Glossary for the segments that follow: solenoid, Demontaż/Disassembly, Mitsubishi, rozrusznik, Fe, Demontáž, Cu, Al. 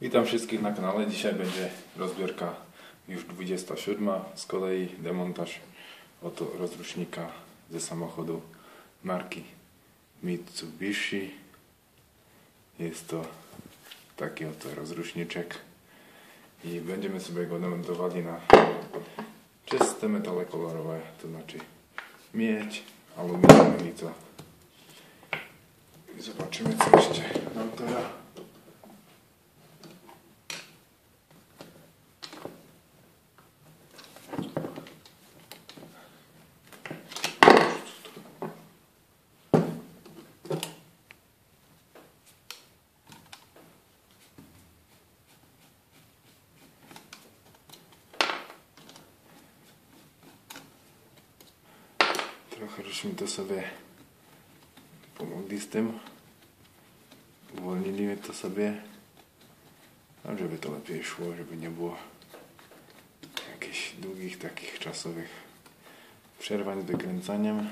Witam wszystkich na kanale. Dzisiaj będzie rozbiórka już 27. Z kolei demontaż oto rozrusznika ze samochodu marki Mitsubishi. Jest to taki oto rozruszniczek i będziemy sobie go demontowali na czyste metale kolorowe, to znaczy miedź, aluminium i co. Zobaczymy, co jeszcze nam to da. Trochę żeśmy to sobie pomogli z tym, uwolniliśmy to sobie, a żeby to lepiej szło, żeby nie było jakichś długich takich czasowych przerwań z wykręcaniem.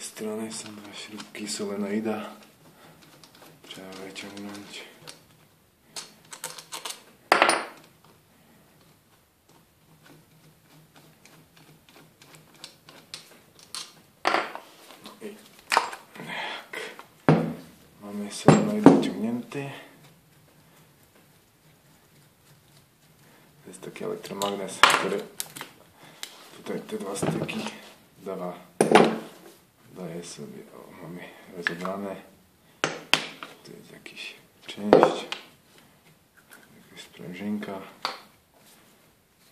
Strony są dwa śrubki solenoida, trzeba wyciągnąć. I tak. Mamy solenoid wyciągnięty. Jest taki elektromagnes, który tutaj te dwa styki daje sobie, o, mamy rozebrane. Tu jest jakaś część, jakaś sprężynka.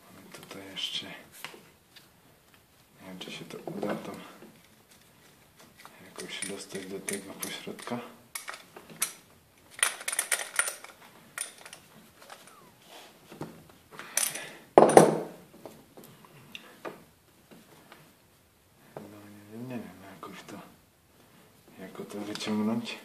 Mamy tutaj jeszcze, nie wiem, czy się to uda tam jakoś dostać do tego pośrodka. To wyciągnąć.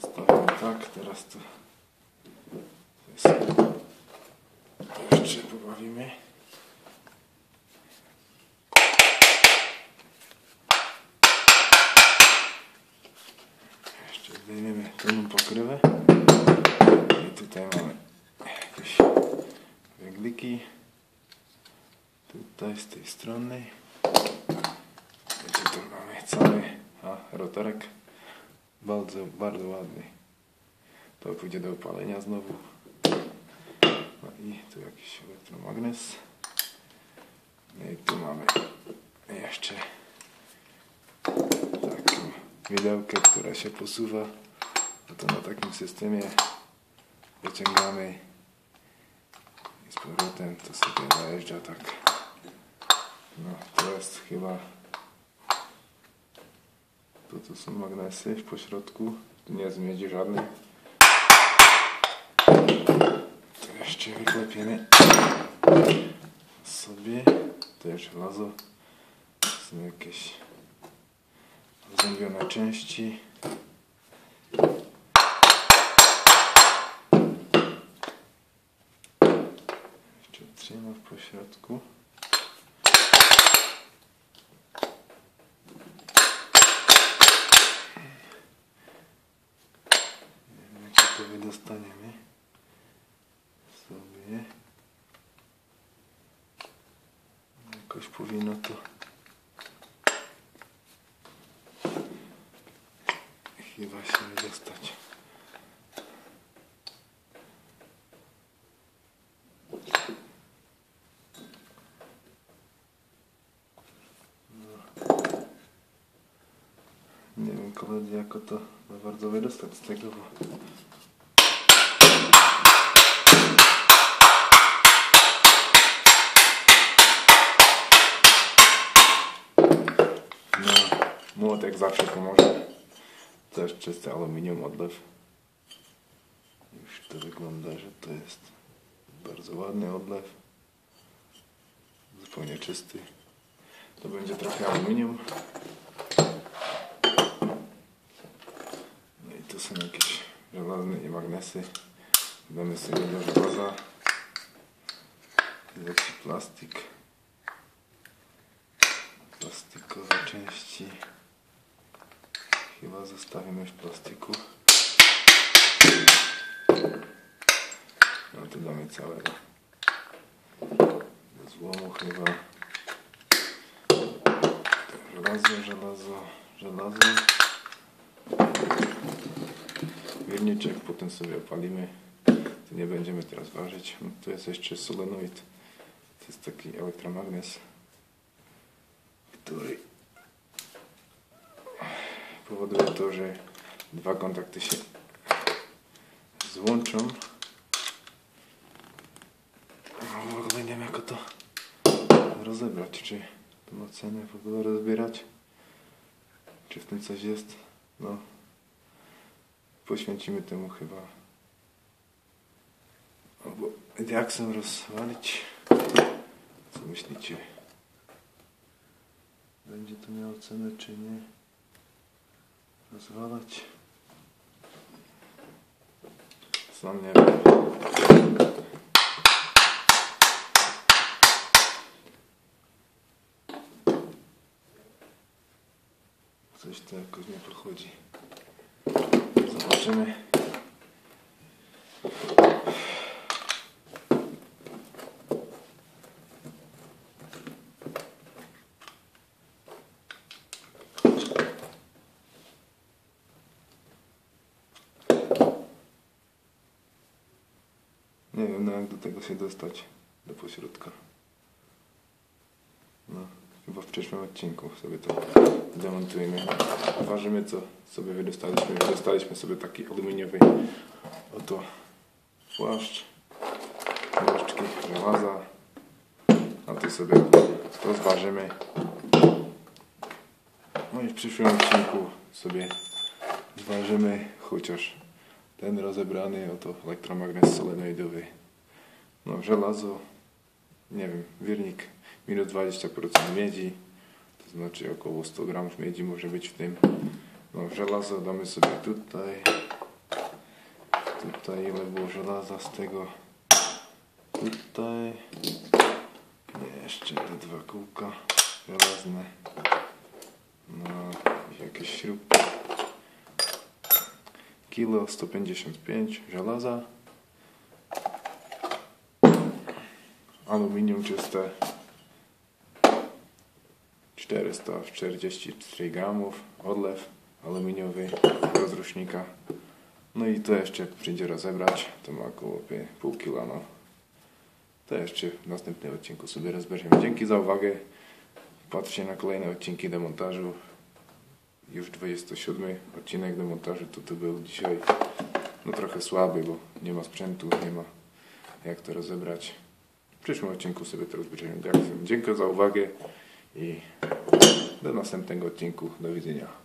Zostawiam tak, teraz to jeszcze pobawimy. Jeszcze zdejmiemy tą pokrywę i tutaj mamy jakieś węgliki. Tutaj z tej strony i tutaj mamy cały rotorek, bardzo ładny. To pójdzie do opalenia znowu. No i tu jakiś elektromagnes. No i tu mamy jeszcze taką widełkę, która się posuwa. No to na takim systemie wyciągamy i z powrotem to sobie najeżdża tak. No, to jest chyba... To są magnesy w pośrodku. Tu nie zmiedzi żadnej. To jeszcze wyklepiemy sobie. To jest żelazo. To są jakieś zębione części. Jeszcze trzyma w pośrodku. Dostaniemy sobie, jakoś powinno to chyba się dostać. No. Nie wiem, koledzy, jako to za bardzo wydostać z tego, bo młotek zawsze pomoże. Też czysty aluminium odlew. Już to wygląda, że to jest bardzo ładny odlew, zupełnie czysty. To będzie trochę aluminium. No i tu są jakieś żelazne i magnesy. Damy sobie do żelaza. Jest jakiś plastik. Plastikowe części. Chyba zostawimy w plastiku. No to damy całego. Do złomu chyba. Żelazo. Wirniczek potem sobie opalimy. To nie będziemy teraz ważyć. No, tu jest jeszcze solenoid. To jest taki elektromagnes, który powoduje to, że dwa kontakty się złączą. No, w ogóle nie wiem, jak to rozebrać. Czy to ma cenę w ogóle rozbierać? Czy w tym coś jest? No, poświęcimy temu chyba. Albo jak sam rozwalić? Co myślicie? Będzie to miało cenę czy nie? Rozwalać? Sam nie wiem. Coś to jakoś nie podchodzi. Zobaczymy. Nie wiem, no jak do tego się dostać, do pośrodka. No, chyba w przyszłym odcinku sobie to demontujemy. Ważymy, co sobie wydostaliśmy. Wydostaliśmy sobie taki aluminiowy oto płaszcz. Płaszczki żelaza. A to sobie rozważymy. No i w przyszłym odcinku sobie zważymy, chociaż ten rozebrany oto elektromagnes solenoidowy. No, żelazo, nie wiem, wirnik minus 20% miedzi, to znaczy około 100 gramów miedzi może być w tym. No, żelazo damy sobie tutaj. Tutaj ile było żelaza z tego? Tutaj. Jeszcze te dwa kółka żelazne. No, jakieś śrubki. Kilo 155 żelaza. Aluminium czyste 443 gramów. Odlew aluminiowy rozrusznika. No i to jeszcze przyjdzie rozebrać. To ma około pół kila. No. To jeszcze w następnym odcinku sobie rozbierzemy. Dzięki za uwagę. Patrzcie na kolejne odcinki demontażu. Już 27 odcinek demontażu, to był dzisiaj no trochę słaby, bo nie ma sprzętu, nie ma jak to rozebrać. W przyszłym odcinku sobie to rozbierzemy. Dziękuję za uwagę i do następnego odcinku. Do widzenia.